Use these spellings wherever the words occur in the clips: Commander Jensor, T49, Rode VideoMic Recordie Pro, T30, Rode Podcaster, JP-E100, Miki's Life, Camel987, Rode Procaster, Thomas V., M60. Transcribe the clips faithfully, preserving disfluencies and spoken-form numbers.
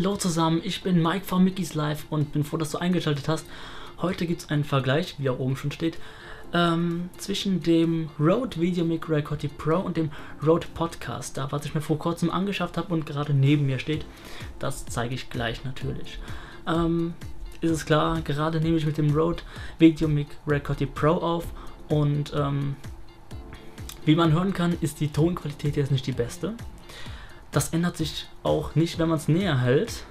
Hallo zusammen, ich bin Mike von Miki's Life und bin froh, dass du eingeschaltet hast. Heute gibt es einen Vergleich, wie auch oben schon steht, ähm, zwischen dem Rode VideoMic Recordie Pro und dem Rode Podcaster, was ich mir vor kurzem angeschafft habe und gerade neben mir steht. Das zeige ich gleich natürlich. Ähm, ist es klar, gerade nehme ich mit dem Rode VideoMic Recordie Pro auf und ähm, wie man hören kann, ist die Tonqualität jetzt nicht die beste. Das ändert sich auch nicht, wenn man es näher hält.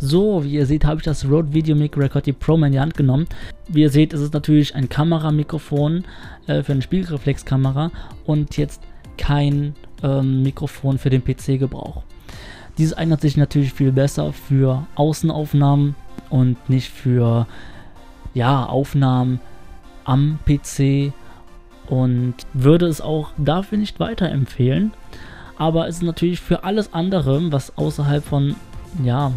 So, wie ihr seht, habe ich das Rode VideoMic Recordie Pro in die Hand genommen. Wie ihr seht, ist es natürlich ein Kameramikrofon äh, für eine Spiegelreflexkamera und jetzt kein ähm, Mikrofon für den P C-Gebrauch. Dieses eignet sich natürlich viel besser für Außenaufnahmen und nicht für ja, Aufnahmen am P C und würde es auch dafür nicht weiterempfehlen. Aber es ist natürlich für alles andere, was außerhalb von ja,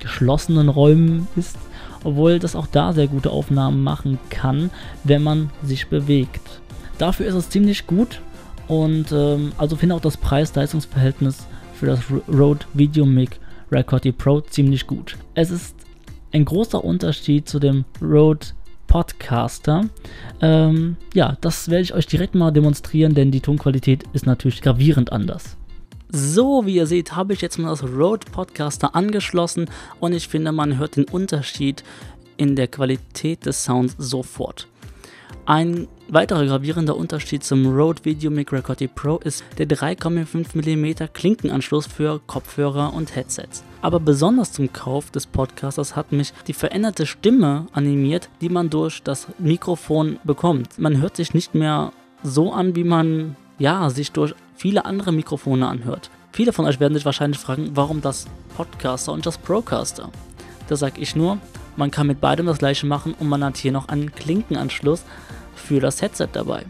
geschlossenen Räumen ist, obwohl das auch da sehr gute Aufnahmen machen kann, wenn man sich bewegt. Dafür ist es ziemlich gut und ähm, also finde auch das Preis-Leistungs-Verhältnis für das Rode VideoMic Recordie Pro ziemlich gut. Es ist ein großer Unterschied zu dem Rode Podcaster. Ähm, ja, das werde ich euch direkt mal demonstrieren, denn die Tonqualität ist natürlich gravierend anders. So, wie ihr seht, habe ich jetzt mal das Rode Podcaster angeschlossen und ich finde, man hört den Unterschied in der Qualität des Sounds sofort. Ein weiterer gravierender Unterschied zum Rode VideoMic Recordie Pro ist der drei Komma fünf Millimeter Klinkenanschluss für Kopfhörer und Headsets. Aber besonders zum Kauf des Podcasters hat mich die veränderte Stimme animiert, die man durch das Mikrofon bekommt. Man hört sich nicht mehr so an, wie man ja, sich durch viele andere Mikrofone anhört. Viele von euch werden sich wahrscheinlich fragen, warum das Podcaster und das Procaster? Da sage ich nur, man kann mit beidem das gleiche machen und man hat hier noch einen Klinkenanschluss für das Headset dabei.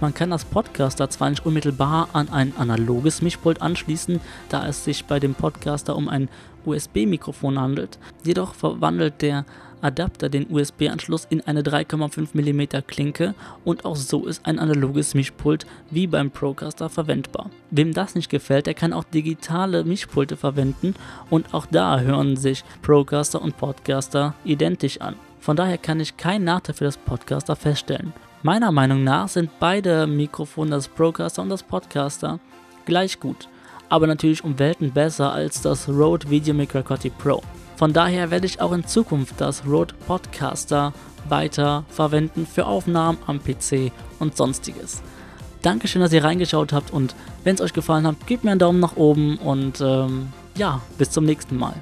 Man kann das Podcaster zwar nicht unmittelbar an ein analoges Mischpult anschließen, da es sich bei dem Podcaster um ein U S B-Mikrofon handelt, jedoch verwandelt der Adapter den U S B-Anschluss in eine drei Komma fünf Millimeter Klinke und auch so ist ein analoges Mischpult wie beim Procaster verwendbar. Wem das nicht gefällt, der kann auch digitale Mischpulte verwenden und auch da hören sich Procaster und Podcaster identisch an. Von daher kann ich keinen Nachteil für das Podcaster feststellen. Meiner Meinung nach sind beide Mikrofone, das Procaster und das Podcaster, gleich gut, aber natürlich um Welten besser als das Rode VideoMic Recordie Pro. Von daher werde ich auch in Zukunft das Rode Podcaster weiter verwenden für Aufnahmen am P C und sonstiges. Dankeschön, dass ihr reingeschaut habt und wenn es euch gefallen hat, gebt mir einen Daumen nach oben und ähm, ja, bis zum nächsten Mal.